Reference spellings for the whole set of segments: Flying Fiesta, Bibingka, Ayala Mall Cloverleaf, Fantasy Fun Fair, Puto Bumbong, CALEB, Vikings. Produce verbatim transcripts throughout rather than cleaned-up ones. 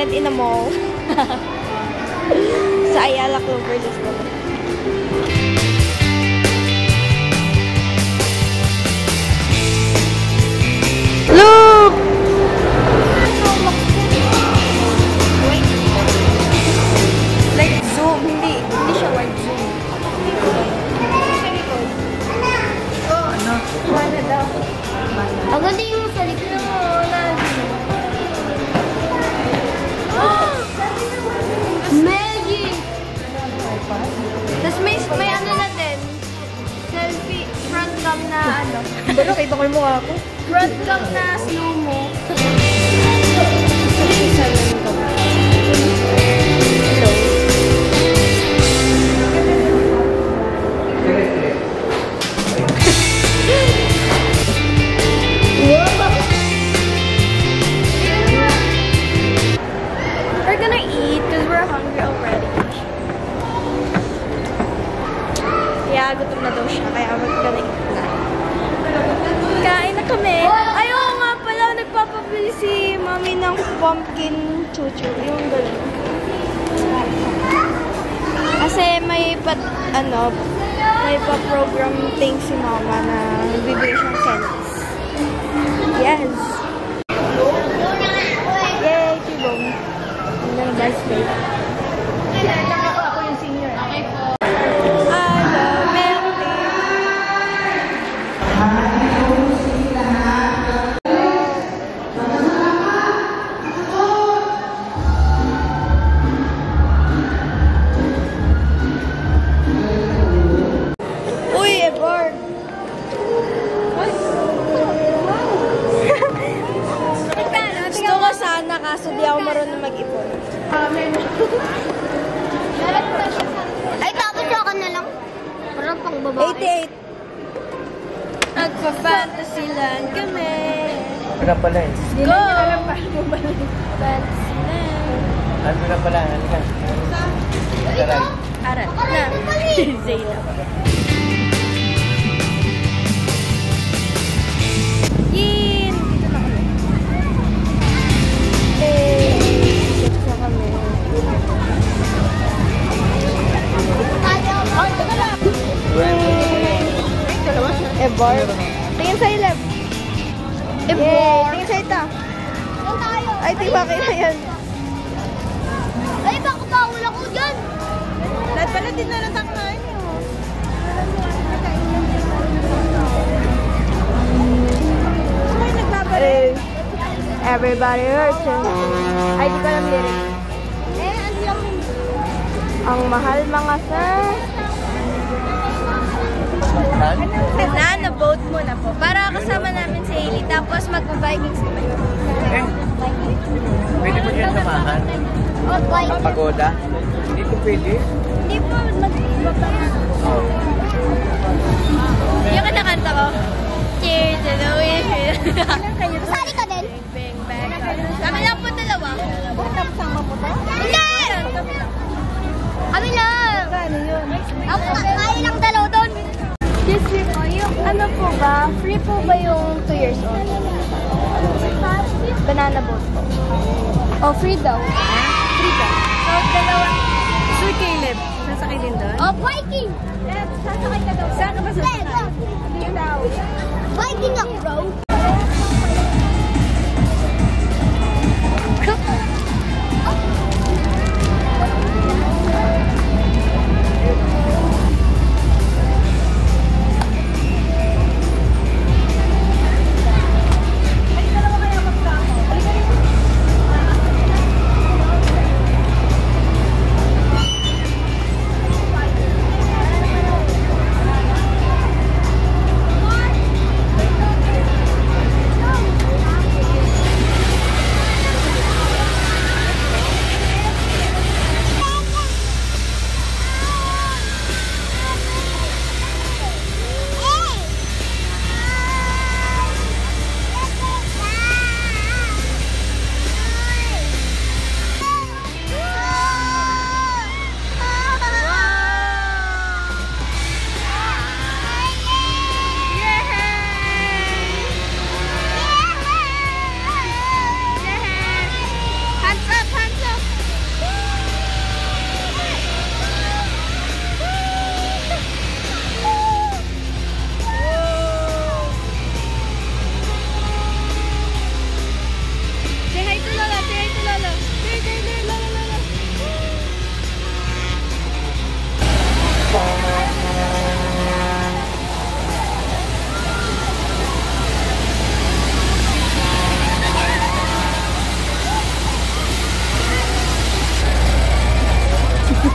located in a mall sa Ayala Clovers. Look! Like zoom, hindi, hindi siya wide zoom. Ano? Mana daw. Ang ganda yung sa likod mo. Magic! Tapos may, may ano na din. Selfie, front cam na ano. Balo, kay bakal mo ako. Front cam na slow mo. Gutom na daw siya, kaya magkaling na. Kain na kami. Ayaw nga pala, nagpapabili si Mami ng pumpkin chuchu. Yung gano'n. Kasi may pat, ano, may pa-program thing si Mama na bibili siyang candies. Yes! Yay! Chibong! Ang lang best babe. Ako yung senior. Okay po. Kaso di ako marunong mag-ipon. Amen. Ay, tapos ako na lang. Parang pang babae. eighty-eight. Nagpa-fantasyland kami. Ano pala eh? Go! Fantasyland. Ano na pala? Ano na? Aral. Aral. Na. Zayla. Yay! Ebar. Tingin sa'yo, Lev. Ebar. Tingin sa'yo ito. Ay, tingin na yan. Ay, baka bawal ako dyan. Lahat pala din nalatak na yun. Everybody hurts. Ay, di ka lang lyrics. Ang mahal mga sir. Na, na-boat mo na po. Para kasama namin si Hailey. Tapos magpa-biking si Mayo. Eh, pwede mo siya samahan? Ang pagoda? Hindi po pwede? Hindi po, mag-iba pa na. Yung kinakanta ko. Cheers, hello, cheers. Masali ka din? Kami lang po dalawa. Sama po ba? Hindi! Kami lang! Ako tayo lang dalawa doon. Yes, po. Yung ano po ba? Free po ba yung two years old? Banana boat po. Oh, free daw. Free daw. So, dalawang... Sir Caleb, sasakay din doon? Oh, Viking! Sasakay ka daw. Saan ka ba sasakay? Viking ako, bro! Ay,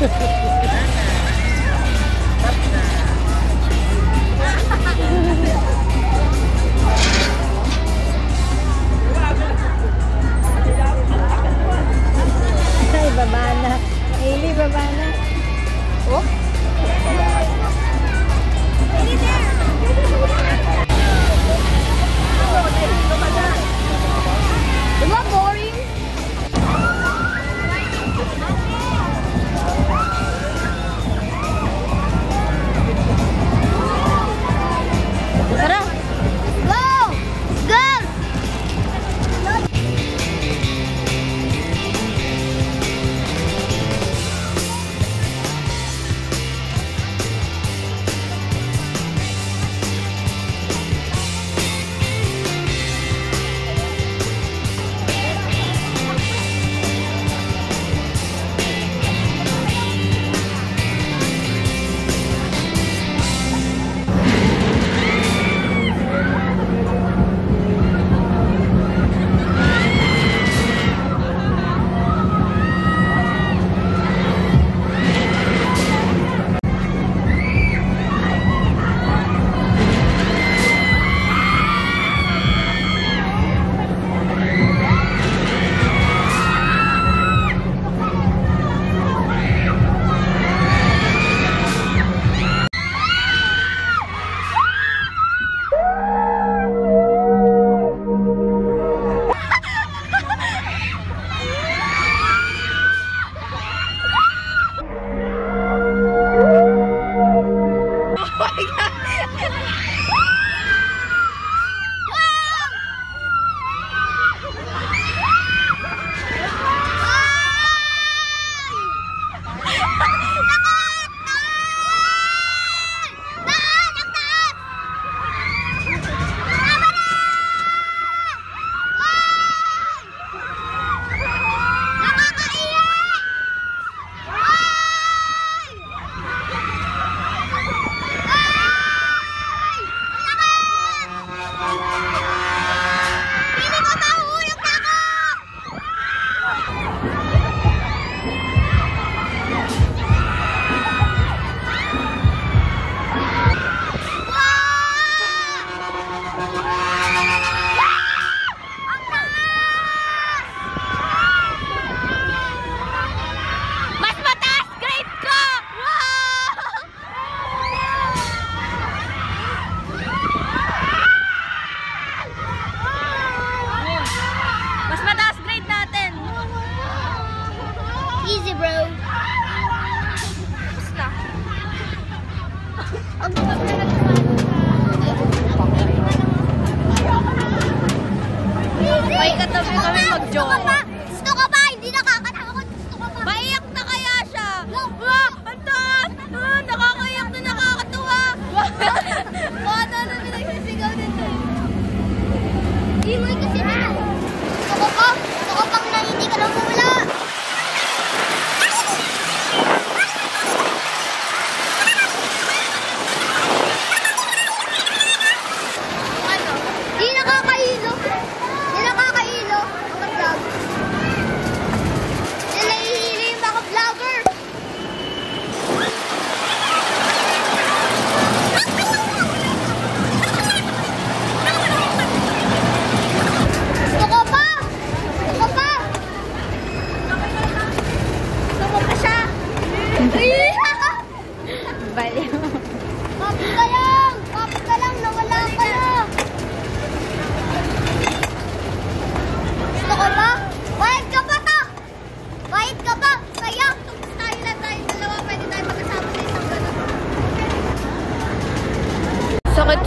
Ay, baba na. Ailey, baba na. Oh?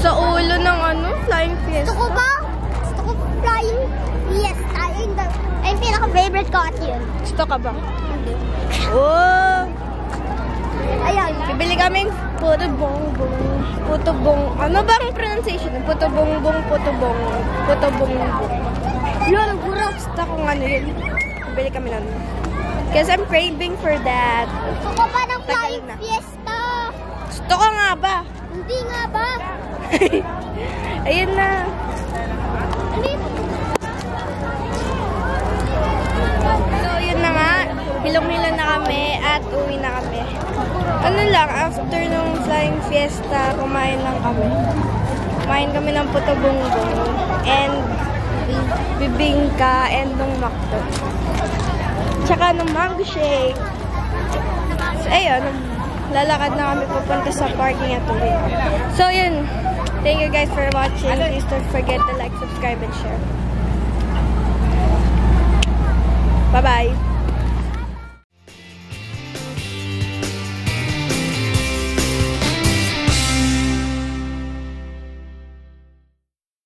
Sa ulo ng ano? Flying Fiesta? Gusto ko ba? Gusto ko Flying Fiesta. Ayun daw. Ayun pinaka-favorite ko at yun. Gusto ka ba? Hindi. Oh! Ayan. Bibili kaming Puto Bumbong. Puto Bong... Ano bang pronunciation? Puto Bumbong, Puto Bong... Puto Bumbong. Yun, guro. Gusto kong ano yun. Bibili kami lang. Because I'm craving for that. Gusto ko ba ng Flying Fiesta? Gusto ko nga ba? Hindi nga ba? Ayan na. So, yun na nga. hilong-hilong na kami at uwi na kami. Ano lang, after nung Flying Fiesta, kumain lang kami. Kumain kami ng Puto Bumbong and bibingka and nung makto. Tsaka nung mango shake. So, ayun, lalakad na kami papunta sa parking at uwi. So, yun. Thank you guys for watching. Please don't forget to like, subscribe, and share. Bye-bye.